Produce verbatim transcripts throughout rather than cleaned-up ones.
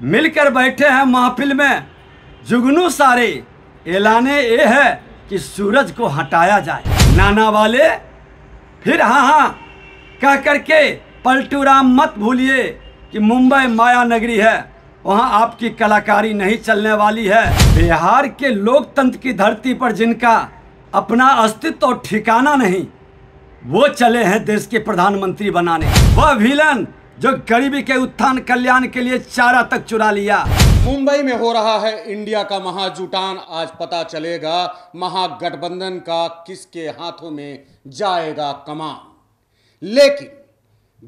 मिलकर बैठे हैं महफिल में जुगनू सारे, ऐलाने ये है कि सूरज को हटाया जाए। नाना वाले फिर हाँ हाँ कह करके पल्टू राम मत भूलिए कि मुंबई माया नगरी है, वहाँ आपकी कलाकारी नहीं चलने वाली है। बिहार के लोकतंत्र की धरती पर जिनका अपना अस्तित्व और ठिकाना नहीं, वो चले हैं देश के प्रधानमंत्री बनाने। वह विलन जो गरीबी के उत्थान कल्याण के लिए चारा तक चुरा लिया। मुंबई में हो रहा है इंडिया का महाजुटान, आज पता चलेगा महागठबंधन का किसके हाथों में जाएगा कमान। लेकिन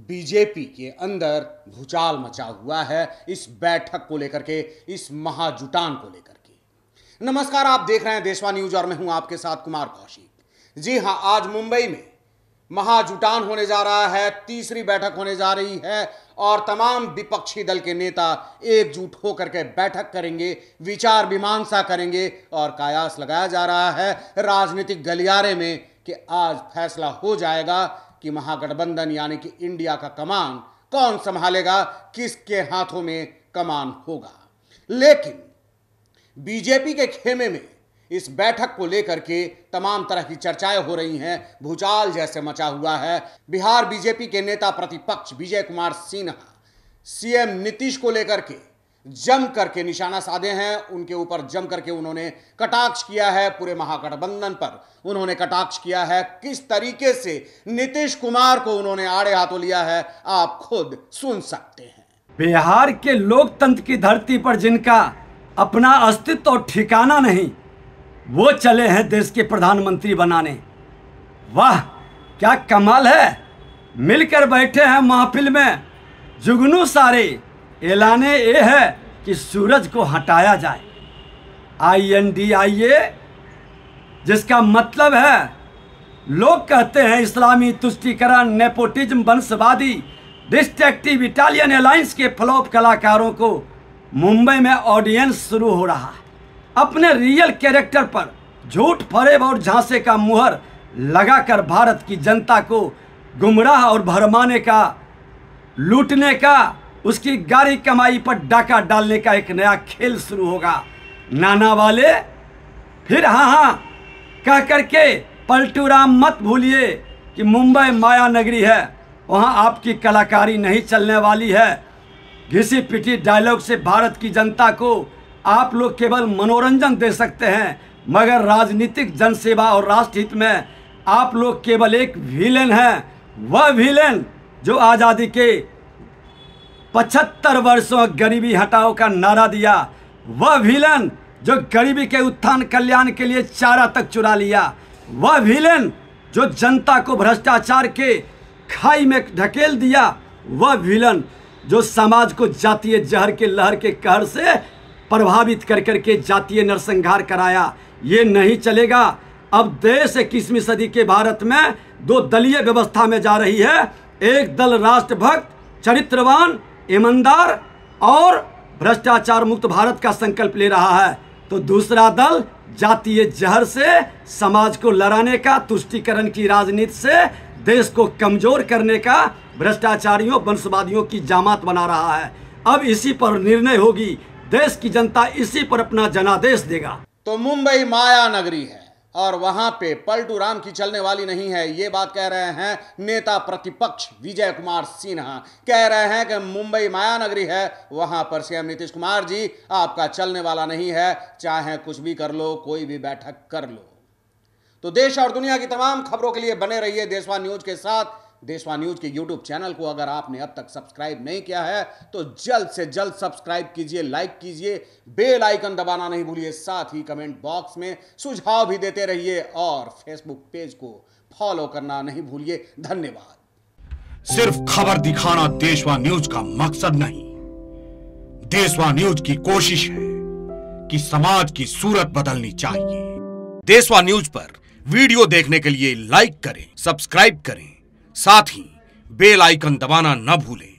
बीजेपी के अंदर भूचाल मचा हुआ है इस बैठक को लेकर के, इस महाजुटान को लेकर के। नमस्कार, आप देख रहे हैं देशवा न्यूज और मैं हूं आपके साथ कुमार कौशिक। जी हां, आज मुंबई में महाजुटान होने जा रहा है, तीसरी बैठक होने जा रही है और तमाम विपक्षी दल के नेता एकजुट होकर के बैठक करेंगे, विचार विमर्श करेंगे और कयास लगाया जा रहा है राजनीतिक गलियारे में कि आज फैसला हो जाएगा कि महागठबंधन यानी कि इंडिया का कमान कौन संभालेगा, किसके हाथों में कमान होगा। लेकिन बीजेपी के खेमे में इस बैठक को लेकर के तमाम तरह की चर्चाएं हो रही हैं, भूचाल जैसे मचा हुआ है। बिहार बीजेपी के नेता प्रतिपक्ष विजय कुमार सिन्हा सीएम नीतीश को लेकर के जम करके निशाना साधे हैं, उनके ऊपर जम करके उन्होंने कटाक्ष किया है, पूरे महागठबंधन पर उन्होंने कटाक्ष किया है। किस तरीके से नीतीश कुमार को उन्होंने आड़े हाथों लिया है, आप खुद सुन सकते हैं। बिहार के लोकतंत्र की धरती पर जिनका अपना अस्तित्व और ठिकाना नहीं, वो चले हैं देश के प्रधानमंत्री बनाने। वाह क्या कमाल है, मिलकर बैठे हैं महफिल में जुगनू सारे, ऐलाने ये है कि सूरज को हटाया जाए। आई एन डी आई ए, जिसका मतलब है लोग कहते हैं इस्लामी तुष्टिकरण, नेपोटिज्म, वंशवादी, डिस्ट्रक्टिव इटालियन एलाइंस के फ्लॉप कलाकारों को मुंबई में ऑडियंस शुरू हो रहा है। अपने रियल कैरेक्टर पर झूठ, फरेब और झांसे का मुहर लगाकर भारत की जनता को गुमराह और भरमाने का, लूटने का, उसकी गाड़ी कमाई पर डाका डालने का एक नया खेल शुरू होगा। नाना वाले फिर हाँ हाँ कह करके पल्टू राम मत भूलिए कि मुंबई माया नगरी है, वहाँ आपकी कलाकारी नहीं चलने वाली है। घिसी पिटी डायलॉग से भारत की जनता को आप लोग केवल मनोरंजन दे सकते हैं, मगर राजनीतिक जनसेवा और राष्ट्रहित में आप लोग केवल एक विलेन हैं। वह विलेन जो आज़ादी के पचहत्तर वर्षों गरीबी हटाओ का नारा दिया, वह विलेन जो गरीबी के उत्थान कल्याण के लिए चारा तक चुरा लिया, वह विलेन जो जनता को भ्रष्टाचार के खाई में ढकेल दिया, वह विलेन जो समाज को जातीय जहर के लहर के कहर से प्रभावित कर करके जातीय नरसंहार कराया। ये नहीं चलेगा। अब देश इक्कीसवीं सदी के भारत में दो दलीय व्यवस्था में जा रही है। एक दल राष्ट्रभक्त, चरित्रवान, ईमानदार और भ्रष्टाचार मुक्त भारत का संकल्प ले रहा है, तो दूसरा दल जातीय जहर से समाज को लड़ाने का, तुष्टिकरण की राजनीति से देश को कमजोर करने का, भ्रष्टाचारियों, वंशवादियों की जमात बना रहा है। अब इसी पर निर्णय होगी, देश की जनता इसी पर अपना जनादेश देगा। तो मुंबई माया नगरी है और वहां पे पलटू राम की चलने वाली नहीं है, ये बात कह रहे हैं नेता प्रतिपक्ष विजय कुमार सिन्हा। कह रहे हैं कि मुंबई माया नगरी है, वहां पर सीएम नीतीश कुमार जी आपका चलने वाला नहीं है, चाहे कुछ भी कर लो, कोई भी बैठक कर लो। तो देश और दुनिया की तमाम खबरों के लिए बने रहिए देशवा न्यूज के साथ। देशवा न्यूज के यूट्यूब चैनल को अगर आपने अब तक सब्सक्राइब नहीं किया है तो जल्द से जल्द सब्सक्राइब कीजिए, लाइक कीजिए, बेल आइकन दबाना नहीं भूलिए। साथ ही कमेंट बॉक्स में सुझाव भी देते रहिए और फेसबुक पेज को फॉलो करना नहीं भूलिए। धन्यवाद। सिर्फ खबर दिखाना देशवा न्यूज का मकसद नहीं, देशवा न्यूज की कोशिश है कि समाज की सूरत बदलनी चाहिए। देशवा न्यूज पर वीडियो देखने के लिए लाइक करें, सब्सक्राइब करें, साथ ही बेल आइकन दबाना न भूलें।